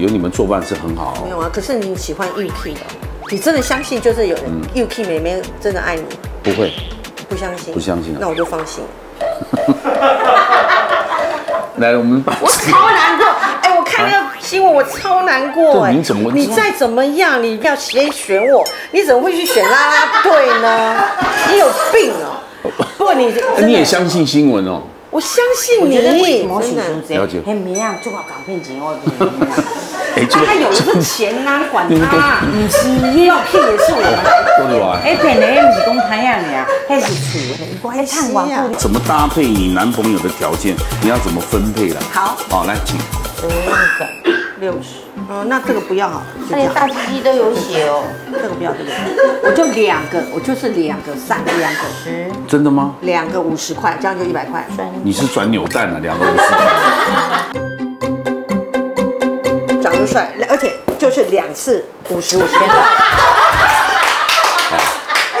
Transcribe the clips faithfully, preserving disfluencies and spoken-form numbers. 有你们作伴是很好。没有啊，可是你喜欢玉 K 的，你真的相信就是有人玉 K 妹妹真的爱你？不会，不相信，不相信、啊，那我就放心。来，我们把我超难过，哎、欸，我看那个新闻，我超难过哎、欸。你怎么？你再怎么样，你要先选我，你怎么会去选啦啦队呢？你有病哦、喔！不過你，你你也相信新闻哦、喔？我相信你，真的。了解。很迷啊，做好港片节哦。哎，他有这钱哪管他、啊？唔是伊要骗也是我。哎，骗的唔是讲他呀你啊，还是处的。哎，看网络怎么搭配你男朋友的条件，你要怎么分配了？好，好来，请。五百六十。嗯，那这个不要好。那你大鸡鸡都有写哦。这个不要，这个。我就两个，我就是两个三，两个十。真的吗？两个五十块，这样就一百块。你是转扭蛋了，两个五十。长得帅，而且就是两次五十五十元。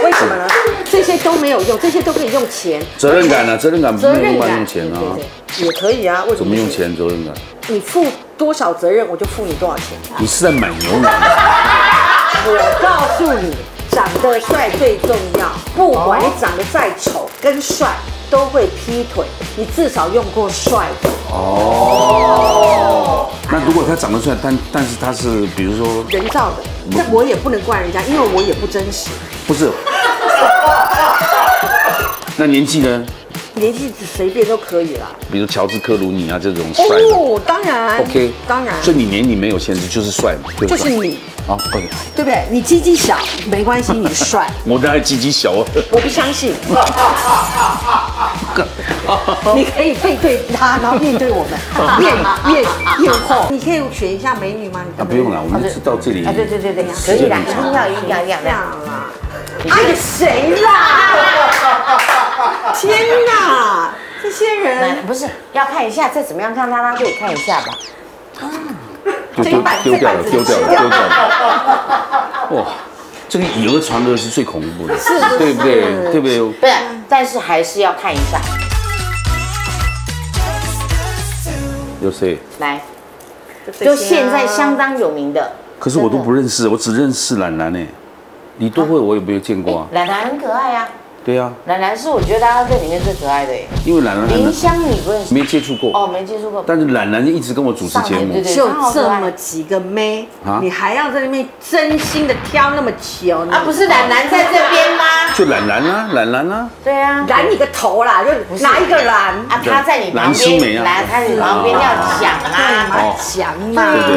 为什么呢？这些都没有用，这些都可以用钱。责任感呢、啊？责任感不用用钱啊。也可以啊，为什么？怎么用钱？责任感。你付多少责任，我就付你多少钱、啊。你是在买牛奶吗？我告诉你，长得帅最重要，不管你长得再丑跟帅都会劈腿，你至少用过帅的。哦。那如果他长得帅，但但是他是比如说人造的，那我也不能怪人家，因为我也不真实。不是。那年纪呢？年纪随便都可以啦。比如乔治克鲁尼啊这种帅的。哦，当然。OK， 当然。所以你年龄没有限制，就是帅嘛。对不对就是你。啊，对。对不对？你鸡鸡小没关系，你帅。我当然鸡鸡小啊。我不相信。你可以背对他，然后面对我们，面面面后。你可以选一下美女吗？啊，不用了，我们是到这里。啊，对对对对，可以啦，一定要一样一样啦。哎呀，谁啦？天哪，这些人不是要看一下，再怎么样看他，他可以看一下吧。啊，丢掉了，丢掉了，丢掉了。哇，这个以讹传讹是最恐怖的，对不对？对不对？不是，但是还是要看一下。有谁？来，就现在相当有名的。可是我都不认识，我只认识兰兰哎。李多慧我也没有见过啊。兰兰很可爱呀。对呀。兰兰是我觉得大家队里面最可爱的耶。因为兰兰。林湘你不认识？没接触过。哦，没接触过。但是兰兰一直跟我主持节目。就这么几个妹，你还要在那边真心的挑那么久？啊，不是兰兰在这边吗？就兰兰啊，兰兰啊。对啊。拦你个头啦！就哪一个拦啊？他在你旁边，兰他在你旁边要讲啊，讲嘛。